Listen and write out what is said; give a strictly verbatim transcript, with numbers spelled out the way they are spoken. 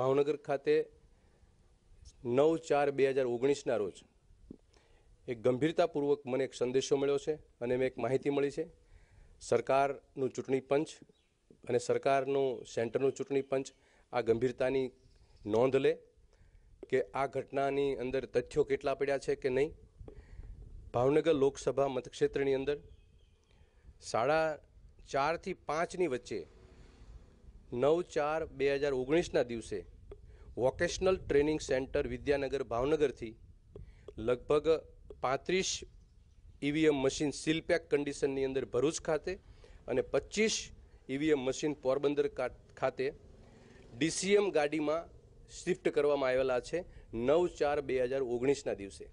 ભાવનગર ખાતે નવ ચાર બે હજાર ઓગણીસ ના રોજ એક ગંભીરતાપૂર્વક મને એક સંદેશો મળ્યો છે અને મેં એક માહિતી મળી છે। સરકારનું ચૂંટણી પંચ અને સરકારનું સેન્ટરનું ચૂંટણી પંચ આ ગંભીરતાની નોંધ લે કે આ ઘટનાની અંદર તથ્યો કેટલા પડ્યા છે કે નહીં। ભાવનગર લોકસભા મતક્ષેત્રની અંદર સાડા ચારથી પાંચની વચ્ચે नौ चार बेहजार ओगनीस दिवसे vocational training centre Vidyanagar Bhavnagar थी लगभग पैंतीस ईवीएम मशीन सीलपैक कंडीशन अंदर भरूच खाते और पच्चीस ईवीएम मशीन पोरबंदर खाते डीसीएम गाड़ी में शिफ्ट करवामां आवेला छे नौ चार बेहजार ओगनीस दिवसे।